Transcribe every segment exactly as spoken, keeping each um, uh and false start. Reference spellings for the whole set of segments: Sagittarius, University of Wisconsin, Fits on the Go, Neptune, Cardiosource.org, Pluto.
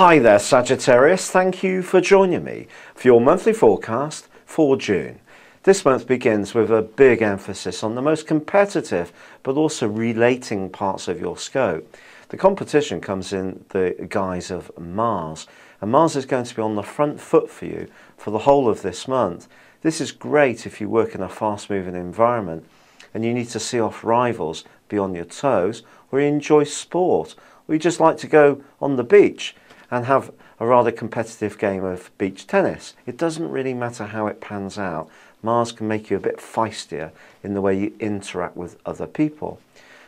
Hi there, Sagittarius. Thank you for joining me for your monthly forecast for June. This month begins with a big emphasis on the most competitive but also relating parts of your scope. The competition comes in the guise of Mars, and Mars is going to be on the front foot for you for the whole of this month. This is great if you work in a fast-moving environment and you need to see off rivals, be on your toes, or you enjoy sport, or you just like to go on the beach and have a rather competitive game of beach tennis. It doesn't really matter how it pans out. Mars can make you a bit feistier in the way you interact with other people.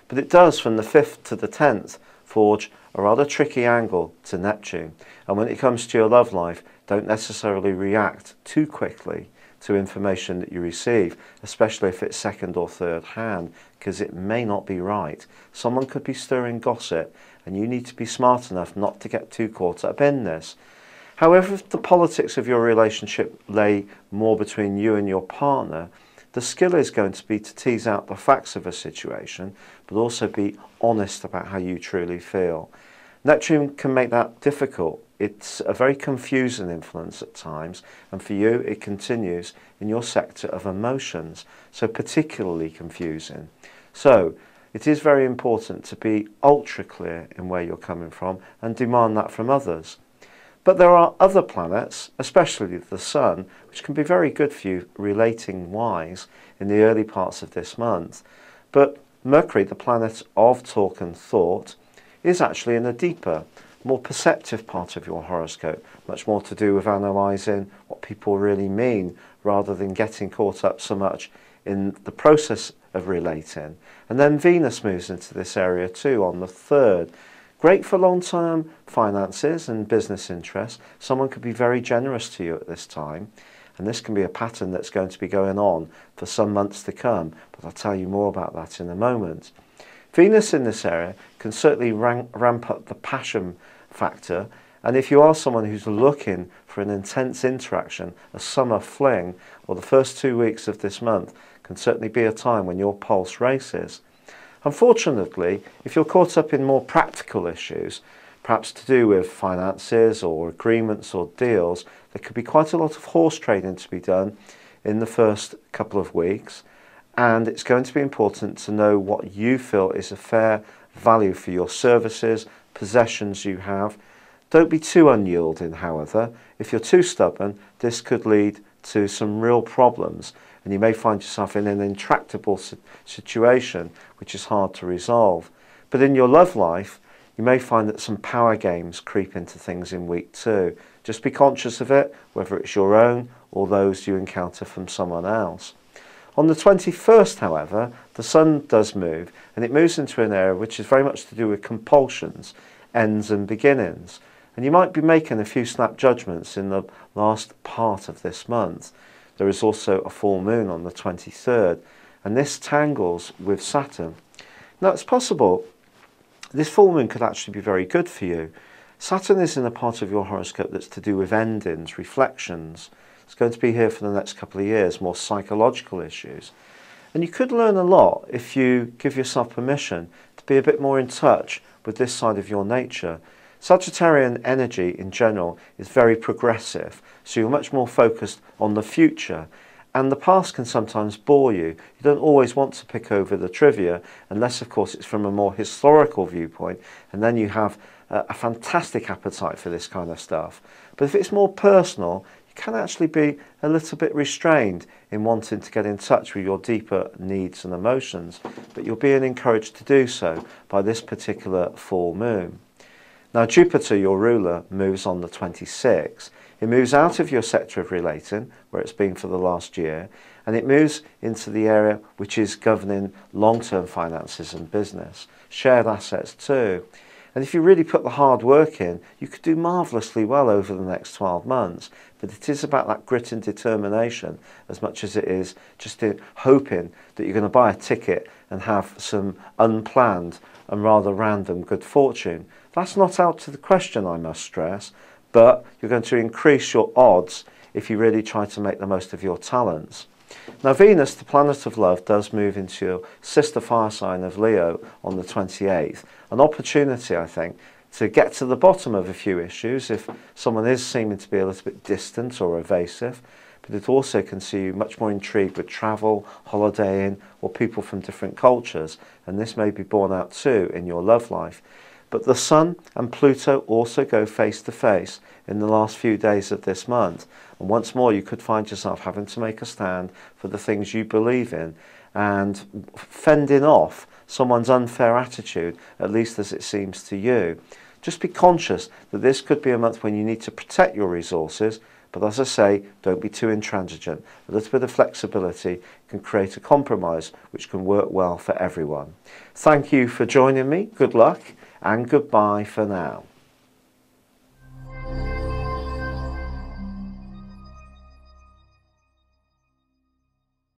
But it does, from the fifth to the tenth, forge a rather tricky angle to Neptune. And when it comes to your love life, don't necessarily react too quickly to information that you receive, especially if it's second or third hand, because it may not be right. Someone could be stirring gossip, and you need to be smart enough not to get too caught up in this. However, if the politics of your relationship lay more between you and your partner, the skill is going to be to tease out the facts of a situation, but also be honest about how you truly feel. Neptune can make that difficult. It's a very confusing influence at times, and for you it continues in your sector of emotions, so particularly confusing. So it is very important to be ultra clear in where you're coming from and demand that from others. But there are other planets, especially the Sun, which can be very good for you relating-wise in the early parts of this month. But Mercury, the planet of talk and thought, is actually in a deeper, more perceptive part of your horoscope, much more to do with analysing what people really mean rather than getting caught up so much in the process of relating. And then Venus moves into this area too on the third. Great for long-term finances and business interests. Someone could be very generous to you at this time, and this can be a pattern that's going to be going on for some months to come, but I'll tell you more about that in a moment. Venus in this area can certainly rank, ramp up the passion factor, and if you are someone who's looking for an intense interaction, a summer fling, or the first two weeks of this month can certainly be a time when your pulse races. Unfortunately, if you're caught up in more practical issues, perhaps to do with finances or agreements or deals, there could be quite a lot of horse trading to be done in the first couple of weeks, and it's going to be important to know what you feel is a fair value for your services, possessions you have. Don't be too unyielding, however. If you're too stubborn, this could lead to some real problems, and you may find yourself in an intractable situation which is hard to resolve. But in your love life, you may find that some power games creep into things in week two. Just be conscious of it, whether it's your own or those you encounter from someone else. On the twenty-first, however, the Sun does move, and it moves into an area which is very much to do with compulsions, ends and beginnings. And you might be making a few snap judgments in the last part of this month. There is also a full moon on the twenty-third, and this tangles with Saturn. Now, it's possible this full moon could actually be very good for you. Saturn is in a part of your horoscope that's to do with endings, reflections. It's going to be here for the next couple of years, more psychological issues. And you could learn a lot if you give yourself permission to be a bit more in touch with this side of your nature. Sagittarian energy in general is very progressive, so you're much more focused on the future, and the past can sometimes bore you. You don't always want to pick over the trivia, unless of course it's from a more historical viewpoint, and then you have a, a fantastic appetite for this kind of stuff. But if it's more personal, you can actually be a little bit restrained in wanting to get in touch with your deeper needs and emotions, but you're being encouraged to do so by this particular full moon. Now, Jupiter, your ruler, moves on the twenty-sixth. It moves out of your sector of relating, where it's been for the last year, and it moves into the area which is governing long-term finances and business, shared assets too. And if you really put the hard work in, you could do marvellously well over the next twelve months. But it is about that grit and determination as much as it is just in hoping that you're going to buy a ticket and have some unplanned and rather random good fortune. That's not out of the question, I must stress, but you're going to increase your odds if you really try to make the most of your talents. Now, Venus, the planet of love, does move into your sister fire sign of Leo on the twenty-eighth. An opportunity, I think, to get to the bottom of a few issues if someone is seeming to be a little bit distant or evasive, but it also can see you much more intrigued with travel, holidaying, or people from different cultures, and this may be borne out too in your love life. But the Sun and Pluto also go face to face in the last few days of this month. And once more, you could find yourself having to make a stand for the things you believe in and fending off someone's unfair attitude, at least as it seems to you. Just be conscious that this could be a month when you need to protect your resources. But as I say, don't be too intransigent. A little bit of flexibility can create a compromise which can work well for everyone. Thank you for joining me. Good luck. And goodbye for now.